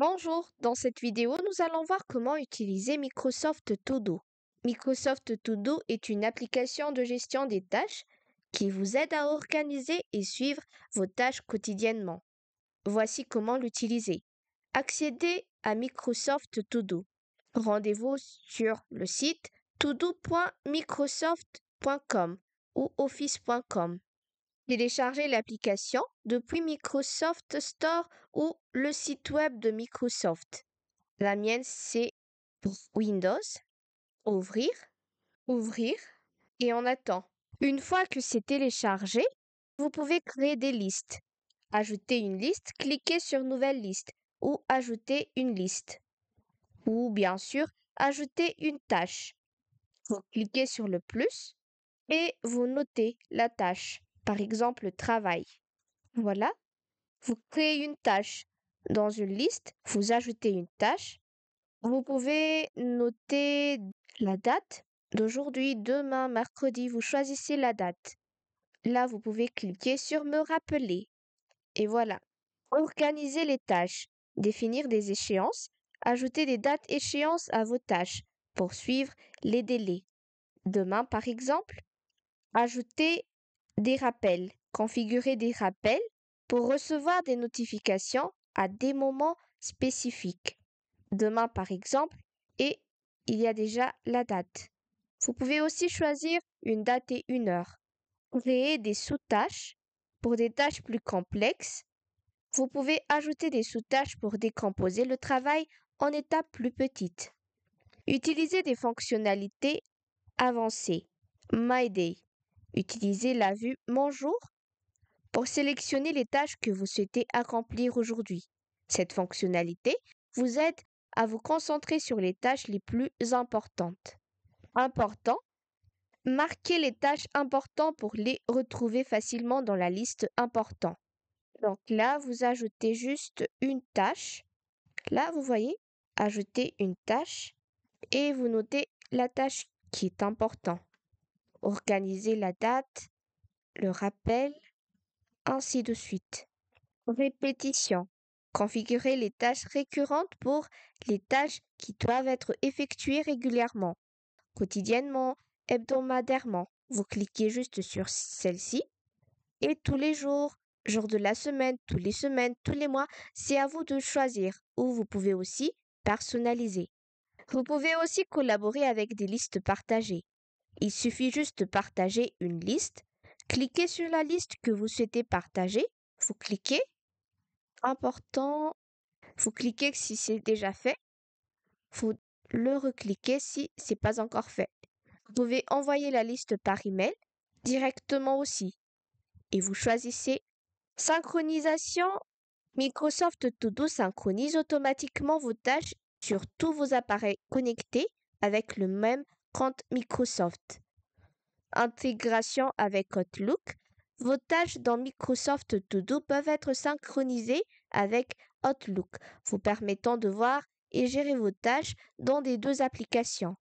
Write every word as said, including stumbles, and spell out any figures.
Bonjour, dans cette vidéo, nous allons voir comment utiliser Microsoft To Do. Microsoft To Do est une application de gestion des tâches qui vous aide à organiser et suivre vos tâches quotidiennement. Voici comment l'utiliser. Accédez à Microsoft To Do. Rendez-vous sur le site to do point microsoft point com ou office point com. Téléchargez l'application depuis Microsoft Store ou le site web de Microsoft. La mienne, c'est pour Windows. Ouvrir, ouvrir et on attend. Une fois que c'est téléchargé, vous pouvez créer des listes. Ajouter une liste, cliquez sur Nouvelle liste ou Ajouter une liste. Ou bien sûr, ajouter une tâche. Vous cliquez sur le plus et vous notez la tâche. Par exemple, travail. Voilà, vous créez une tâche. Dans une liste, vous ajoutez une tâche. Vous pouvez noter la date d'aujourd'hui, demain, mercredi. Vous choisissez la date. Là, vous pouvez cliquer sur « Me rappeler ». Et voilà. Organiser les tâches. Définir des échéances. Ajouter des dates échéances à vos tâches pour suivre les délais. Demain, par exemple, ajouter des rappels. Configurer des rappels pour recevoir des notifications à des moments spécifiques. Demain, par exemple, et il y a déjà la date. Vous pouvez aussi choisir une date et une heure. Créer des sous-tâches pour des tâches plus complexes. Vous pouvez ajouter des sous-tâches pour décomposer le travail en étapes plus petites. Utiliser des fonctionnalités avancées. My Day. Utilisez la vue « Mon jour » pour sélectionner les tâches que vous souhaitez accomplir aujourd'hui. Cette fonctionnalité vous aide à vous concentrer sur les tâches les plus importantes. Important. Marquez les tâches importantes pour les retrouver facilement dans la liste « Important ». Donc là, vous ajoutez juste une tâche. Là, vous voyez, ajoutez une tâche et vous notez la tâche qui est importante. Organiser la date, le rappel, ainsi de suite. Répétition. Configurer les tâches récurrentes pour les tâches qui doivent être effectuées régulièrement, quotidiennement, hebdomadairement. Vous cliquez juste sur celle-ci et tous les jours, jour de la semaine, tous les semaines, tous les mois, c'est à vous de choisir ou vous pouvez aussi personnaliser. Vous pouvez aussi collaborer avec des listes partagées. Il suffit juste de partager une liste. Cliquez sur la liste que vous souhaitez partager. Vous cliquez. Important. Vous cliquez si c'est déjà fait. Vous le recliquez si ce n'est pas encore fait. Vous pouvez envoyer la liste par email directement aussi. Et vous choisissez Synchronisation. Microsoft To Do synchronise automatiquement vos tâches sur tous vos appareils connectés avec le même compte Microsoft. Intégration avec Outlook. Vos tâches dans Microsoft To Do peuvent être synchronisées avec Outlook, vous permettant de voir et gérer vos tâches dans les deux applications.